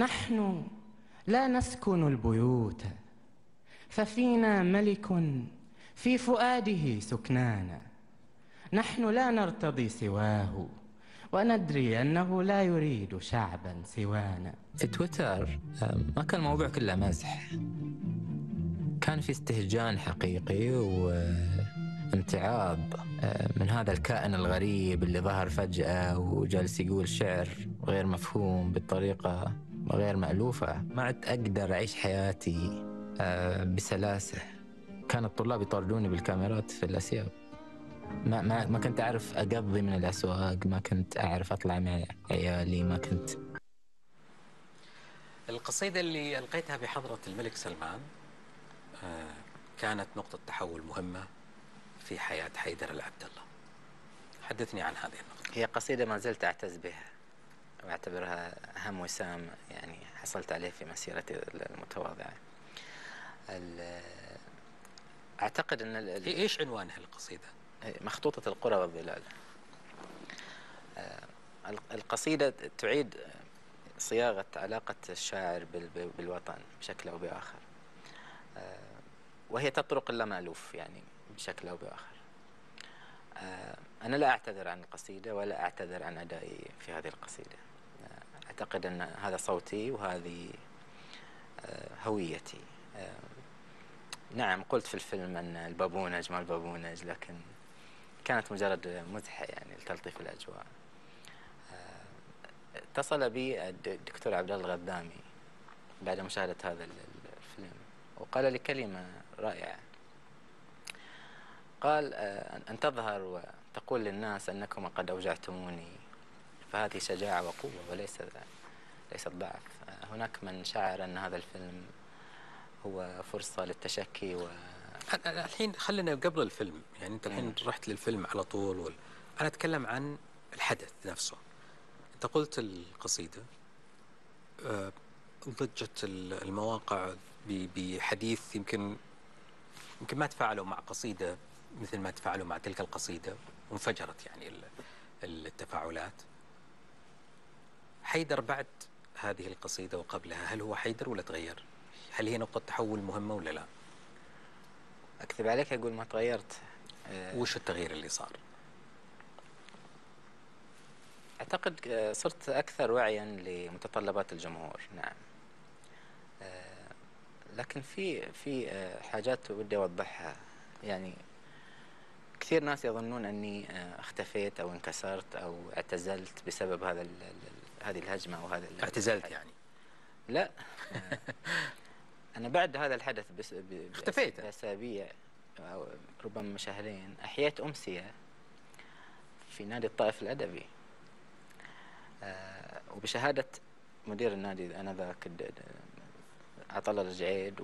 نحن لا نسكن البيوت، ففينا ملك في فؤاده سكنانا، نحن لا نرتضي سواه وندري أنه لا يريد شعبا سوانا. في تويتر ما كان الموضوع كله مزح، كان في استهجان حقيقي وامتعاض من هذا الكائن الغريب اللي ظهر فجأة وجالس يقول شعر غير مفهوم بالطريقة غير مألوفة. ما عدت أقدر أعيش حياتي بسلاسة. كان الطلاب يطاردوني بالكاميرات في الأسياب، ما كنت أعرف أقضي من الأسواق، ما كنت أعرف أطلع مع عيالي، ما كنت. القصيدة اللي ألقيتها بحضرة الملك سلمان كانت نقطة تحول مهمة في حياة حيدر العبدالله. حدثني عن هذه النقطة. هي قصيدة ما زلت أعتز بها وأعتبرها أهم وسام يعني حصلت عليه في مسيرتي المتواضعة. أعتقد أن إيش عنوانها القصيدة؟ مخطوطة القرى والظلال. القصيدة تعيد صياغة علاقة الشاعر بالوطن بشكل أو بآخر، وهي تطرق اللامألوف يعني بشكل أو بآخر. أنا لا أعتذر عن القصيدة ولا أعتذر عن أدائي في هذه القصيدة. أعتقد أن هذا صوتي وهذه هويتي. نعم قلت في الفيلم أن البابونج ما البابونج، لكن كانت مجرد مزحة يعني لتلطيف الأجواء. اتصل بي الدكتور عبد الله الغذامي بعد مشاهدة هذا الفيلم وقال لي كلمة رائعة. قال أن تظهر وتقول للناس أنكم قد أوجعتموني فهذه شجاعة وقوة وليست ضعف. هناك من شعر أن هذا الفيلم هو فرصة للتشكي الحين خلينا قبل الفيلم، يعني أنت الحين رحت للفيلم على طول أنا أتكلم عن الحدث نفسه. أنت قلت القصيدة ضجت المواقع بحديث يمكن ما تفاعلوا مع قصيدة مثل ما تفاعلوا مع تلك القصيدة، وانفجرت يعني التفاعلات. حيدر بعد هذه القصيدة وقبلها، هل هو حيدر ولا تغير؟ هل هي نقطة تحول مهمة ولا لا؟ أكذب عليك أقول ما تغيرت. وش التغيير اللي صار؟ أعتقد صرت أكثر وعياً لمتطلبات الجمهور، نعم. لكن في حاجات ودي أوضحها. يعني كثير ناس يظنون أني اختفيت أو انكسرت أو اعتزلت بسبب هذا هذه الهجمة أو هذا اعتزلت يعني؟ لا. أنا بعد هذا الحدث اختفيت بأسابيع أو ربما شهرين أحييت أمسية في نادي الطائف الأدبي، وبشهادة مدير النادي آنذاك عطالة الجعيد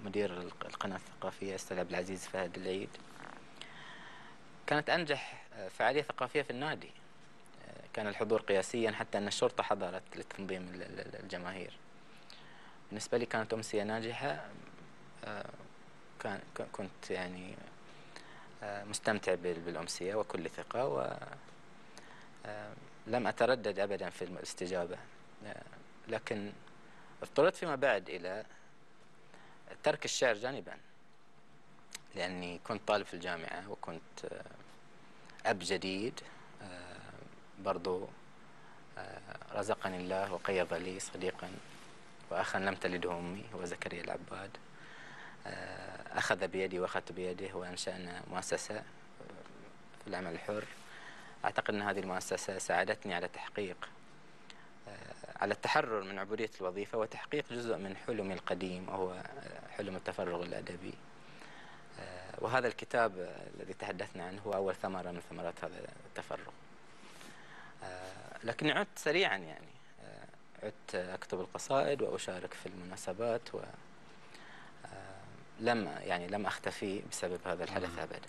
ومدير القناة الثقافية أستاذ عبد العزيز فهد العيد. كانت أنجح فعالية ثقافية في النادي، كان الحضور قياسيا حتى أن الشرطة حضرت لتنظيم الجماهير. بالنسبة لي كانت أمسية ناجحة، كنت يعني مستمتع بالأمسية وكل ثقة، ولم أتردد أبدا في الاستجابة. لكن اضطررت فيما بعد إلى ترك الشعر جانبا، لأني كنت طالب في الجامعة وكنت أب جديد، برضو رزقني الله وقيض لي صديقا وأخا لم تلده أمي هو زكريا العباد. أخذ بيدي وأخذت بيده وأنشأنا مؤسسة في العمل الحر. أعتقد أن هذه المؤسسة ساعدتني على تحقيق على التحرر من عبودية الوظيفة وتحقيق جزء من حلمي القديم وهو حلم التفرغ الأدبي. وهذا الكتاب الذي تحدثنا عنه هو أول ثمرة من ثمرات هذا التفرغ. لكن عدت سريعا يعني، عدت أكتب القصائد وأشارك في المناسبات ولم يعني لم أختفي بسبب هذا الحدث أبدا.